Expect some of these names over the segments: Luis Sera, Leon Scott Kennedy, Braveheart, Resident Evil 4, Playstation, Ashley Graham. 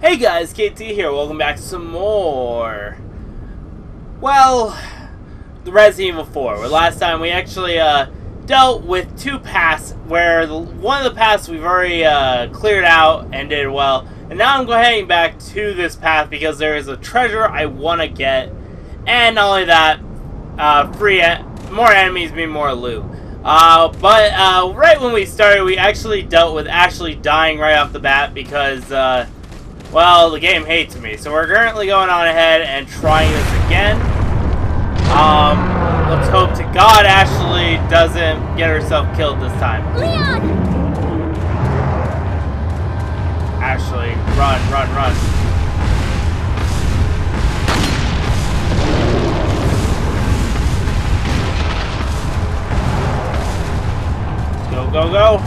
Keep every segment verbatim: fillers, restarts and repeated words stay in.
Hey guys, K T here, welcome back to some more, well, the Resident Evil four, where last time we actually uh, dealt with two paths, where the, one of the paths we've already uh, cleared out and did well, and now I'm going heading back to this path because there is a treasure I want to get, and not only that, uh, free en more enemies mean more loot. Uh, but uh, right when we started, we actually dealt with Ashley dying right off the bat because, uh, well, the game hates me, so we're currently going on ahead and trying this again. Um, let's hope to God Ashley doesn't get herself killed this time. Leon! Ashley, run, run, run. Go, go, go.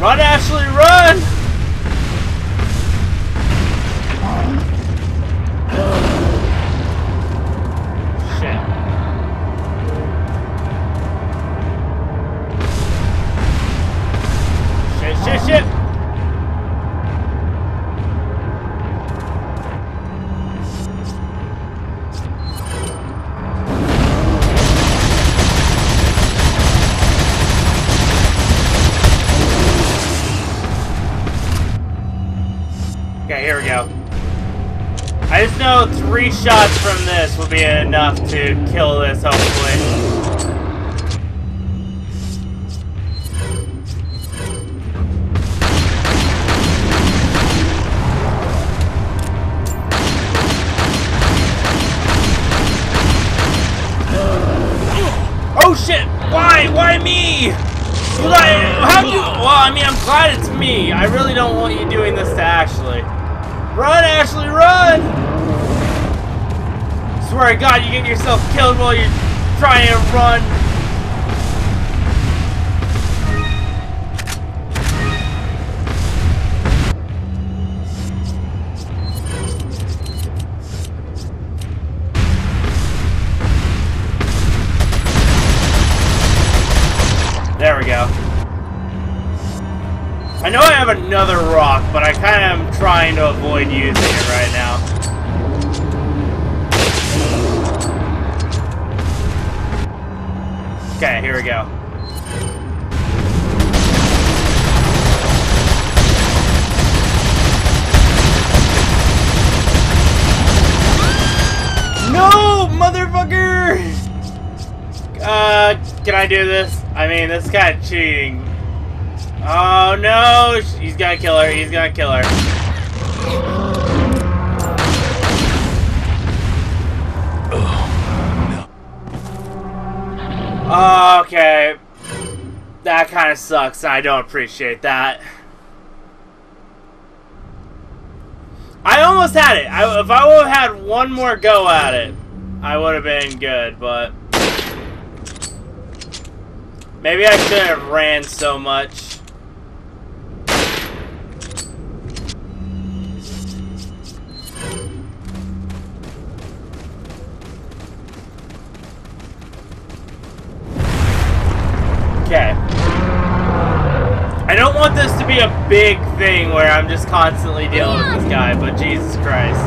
Run, Ashley, run! Shit. Shit, shit, shit! Here we go. I just know three shots from this will be enough to kill this, hopefully. Oh shit! Why? Why me? You like, how do you? Well, I mean, I'm glad it's me. I really don't want you doing this to Ashley. Run, Ashley, run! Swear to God, you get yourself killed while you're trying to run. There we go. I know I have another rock, but I kind of am trying to avoid using it right now. Okay, here we go. No, motherfucker! Uh, can I do this? I mean, this is kind of cheating. Oh no! He's gonna kill her. He's gonna kill her. Oh, no. Okay. That kind of sucks. I don't appreciate that. I almost had it. I, if I would have had one more go at it, I would have been good, but... Maybe I shouldn't have ran so much. A big thing where I'm just constantly dealing with this guy, but Jesus Christ.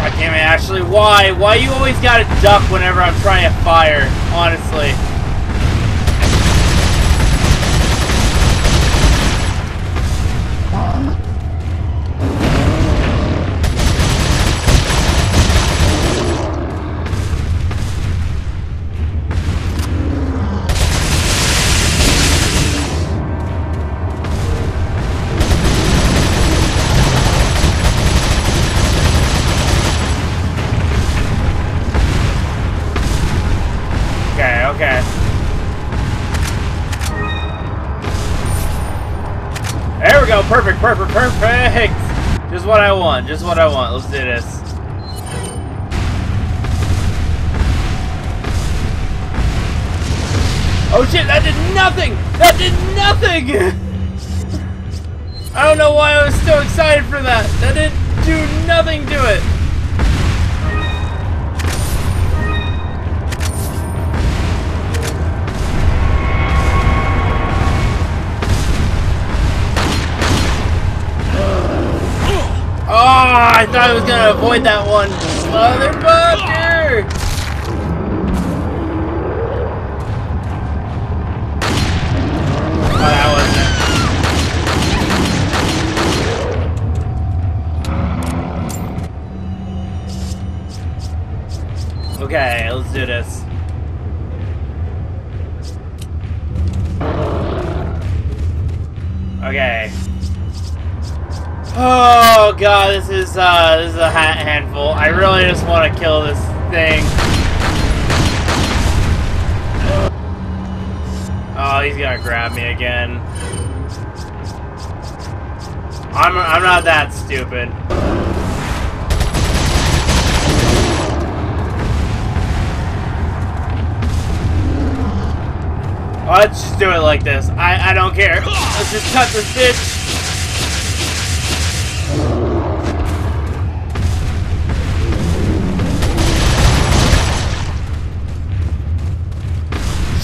God damn it, Ashley, why? Why you always gotta duck whenever I'm trying to fire, honestly. Okay. There we go. Perfect, perfect, perfect. Just what I want. Just what I want. Let's do this. Oh shit, that did nothing! That did nothing! I don't know why I was so excited for that. That didn't do nothing to it. Oh, I thought I was gonna avoid that one. Motherfucker! Oh, that wasn't it. Okay, let's do this. Okay. Oh god, this is uh, this is a ha- handful. I really just want to kill this thing. Oh, he's gonna grab me again. I'm I'm not that stupid. Oh, let's just do it like this. I I don't care. Let's just cut this bitch.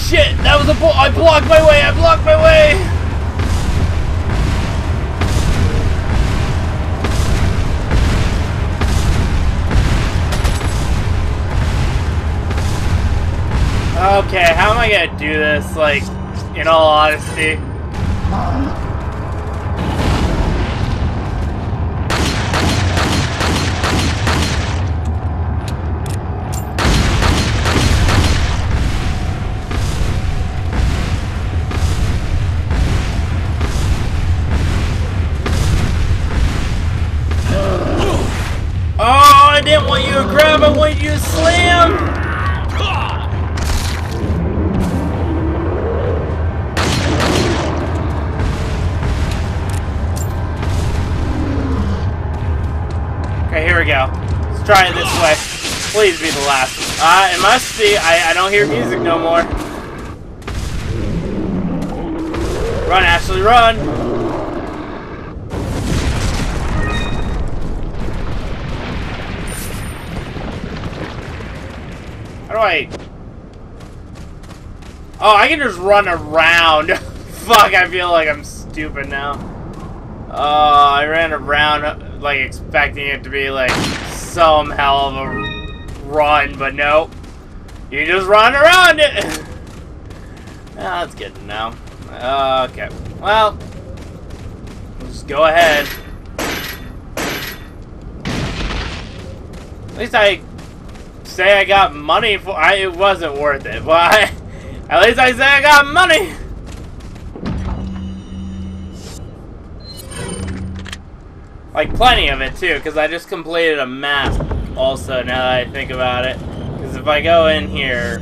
Shit, that was a bull. I blocked my way, I blocked my way! Okay, how am I gonna do this, like, in all honesty? I didn't want you to grab, I want you to slam! Okay, here we go. Let's try it this way. Please be the last. Uh, it must be. I, I don't hear music no more. Run, Ashley, run! Right. Oh, I can just run around. Fuck, I feel like I'm stupid now. Oh, uh, I ran around like expecting it to be like some hell of a run, but no. You just run around it. Oh, that's good to know. Uh, okay. Well, we'll just go ahead. At least I say I got money for I, it wasn't worth it. Why? At least I say I got money. Like plenty of it too, because I just completed a map. Also, now that I think about it, because if I go in here,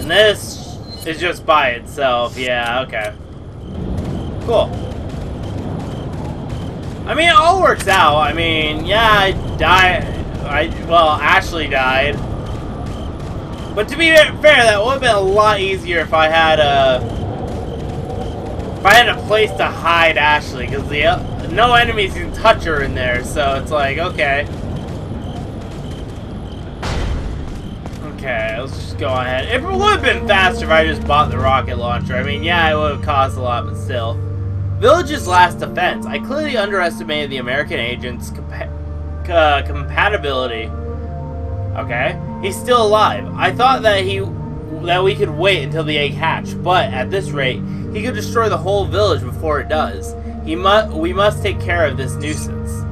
and this is just by itself. Yeah. Okay. Cool. I mean, it all works out. I mean, yeah, I died. I, well, Ashley died. But to be fair, that would have been a lot easier if I had a... If I had a place to hide Ashley, because the uh, no enemies can touch her in there, so it's like, okay. Okay, let's just go ahead. It would have been faster if I just bought the rocket launcher. I mean, yeah, it would have cost a lot, but still. Village's last defense. I clearly underestimated the American agent's compa uh, compatibility. Okay, he's still alive. I thought that he that we could wait until the egg hatched, but at this rate, he could destroy the whole village before it does. He must. We must take care of this nuisance.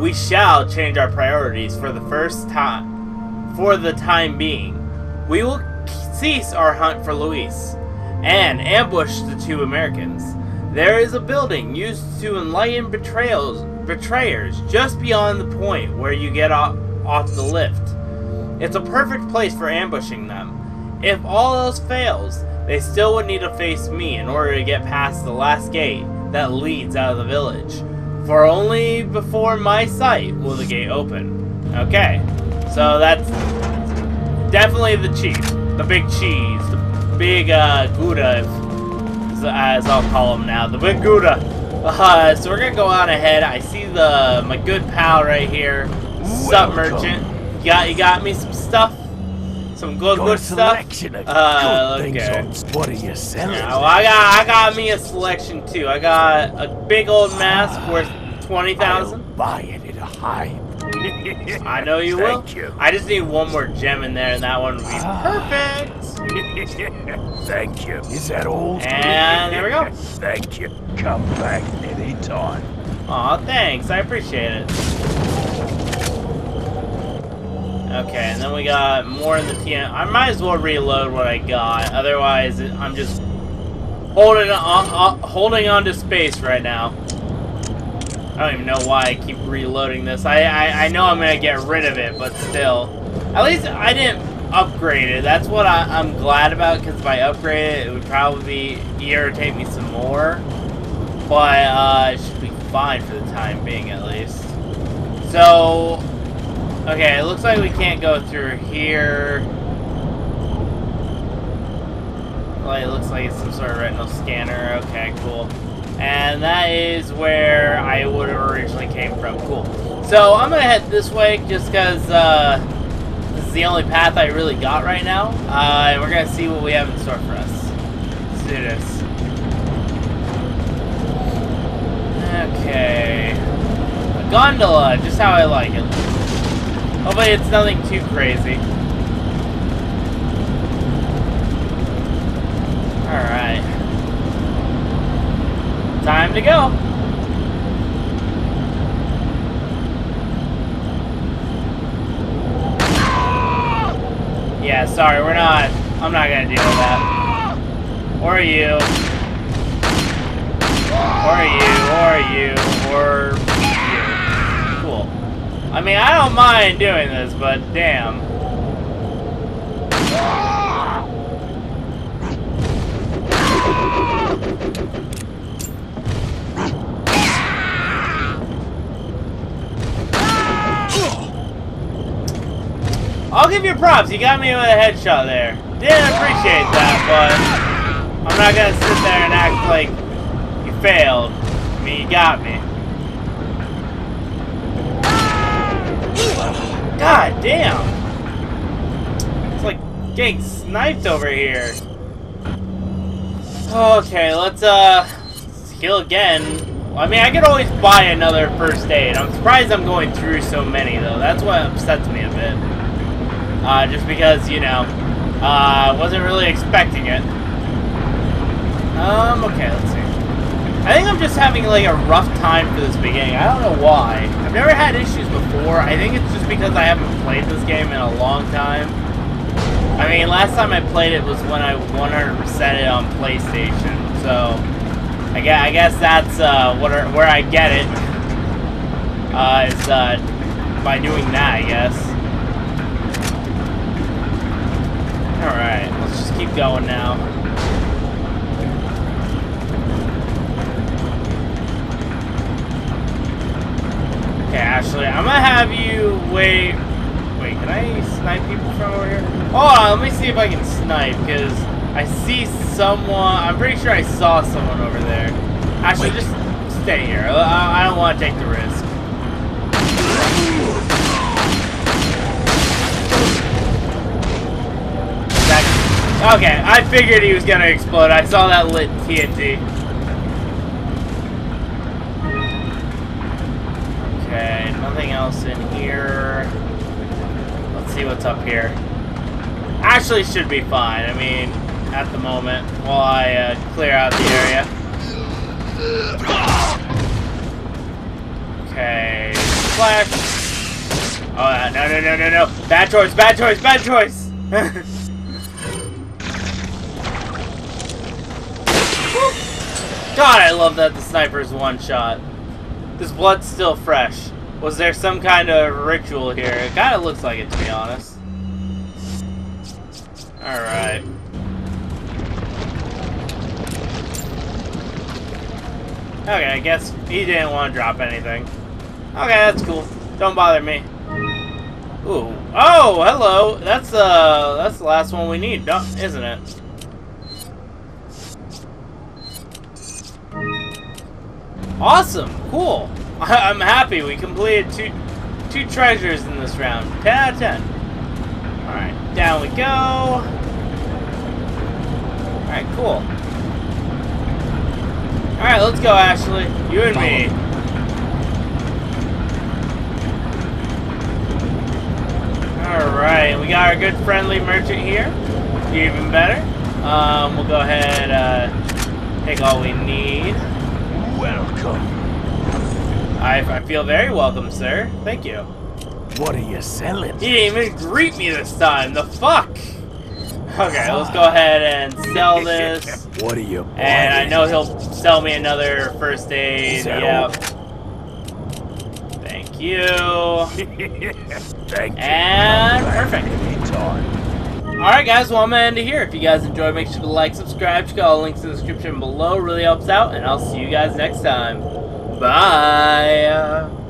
We shall change our priorities for the first time. For the time being, we will cease our hunt for Luis and ambush the two Americans. There is a building used to enlighten betrayals, betrayers just beyond the point where you get off, off the lift. It's a perfect place for ambushing them. If all else fails, they still would need to face me in order to get past the last gate that leads out of the village. For only before my sight will the gate open. Okay. So that's definitely the cheese. The big cheese. The big uh, Gouda, if, as I'll call him now. The big Gouda. Uh, so we're going to go on ahead. I see the my good pal right here. Sup, merchant. You got, you got me some stuff? Some good, good stuff? Uh, okay. What are you selling? Yeah, well, I, got, I got me a selection, too. I got a big old mask worth twenty thousand dollars. Buy it at a high. I know you will. Thank you. I just need one more gem in there, and that one would be perfect. Thank you. Is that all? And there we go. Thank you. Come back anytime. Aw, thanks. I appreciate it. Okay, and then we got more in the T N T. I might as well reload what I got. Otherwise, I'm just holding on, on, holding on to space right now. I don't even know why I keep reloading this. I, I I know I'm gonna get rid of it, but still. At least I didn't upgrade it. That's what I, I'm glad about, because if I upgrade it, it would probably irritate me some more. But uh, it should be fine for the time being, at least. So, okay, it looks like we can't go through here. Well, it looks like it's some sort of retinal scanner. Okay, cool. And that is where I would have originally came from. Cool. So I'm gonna head this way just because uh, this is the only path I really got right now. Uh, and we're gonna see what we have in store for us. Let's do this. Okay. A gondola, just how I like it. Hopefully it's nothing too crazy. Alright. Time to go. Yeah, sorry, we're not. I'm not gonna deal with that. Or you. Or you. Or you. Or you. Cool. I mean, I don't mind doing this, but damn. I'll give you props, you got me with a headshot there. Didn't appreciate that, but I'm not gonna sit there and act like you failed. I mean, you got me. God damn! It's like getting sniped over here. Okay, let's uh heal again. I mean, I could always buy another first aid. I'm surprised I'm going through so many though. That's what upsets me a bit. Uh, just because, you know, I uh, wasn't really expecting it. Um, okay, let's see. I think I'm just having, like, a rough time for this beginning. I don't know why. I've never had issues before. I think it's just because I haven't played this game in a long time. I mean, last time I played it was when I one hundred percent it on PlayStation. So, I guess, I guess that's uh, what are, where I get it. Uh, is uh, by doing that, I guess. Alright, let's just keep going now. Okay, Ashley, I'm gonna have you wait. Wait, can I snipe people from over here? Hold on, let me see if I can snipe, because I see someone. I'm pretty sure I saw someone over there. Ashley, wait. Just stay here. I, I don't want to take the risk. Okay, I figured he was gonna explode. I saw that lit T N T. Okay, nothing else in here. Let's see what's up here. Actually, should be fine. I mean, at the moment, while I uh, clear out the area. Okay, flash. Oh, no, no, no, no, no. Bad choice, bad choice, bad choice. God, I love that the sniper's one shot. This blood's still fresh. Was there some kind of ritual here? It kind of looks like it, to be honest. Alright. Okay, I guess he didn't want to drop anything. Okay, that's cool. Don't bother me. Ooh. Oh, hello. That's uh, that's the last one we need, isn't it? Awesome. Cool. I'm happy we completed two two treasures in this round. Ten out of ten. All right, down we go. All right, cool. All right, let's go, Ashley. You and me. Alright, we got our good friendly merchant here. Even better. Um, we'll go ahead and uh, take all we need. Welcome. I, I feel very welcome, sir. Thank you. What are you selling? He didn't even greet me this time. The fuck? Okay, let's go ahead and sell this. What are you buying? And I know he'll sell me another first aid. Yep. Thank you. Thank you. And perfect. Alright guys, well I'm gonna end it here. If you guys enjoyed, make sure to like, subscribe, check out all the links in the description below, really helps out, and I'll see you guys next time. Bye!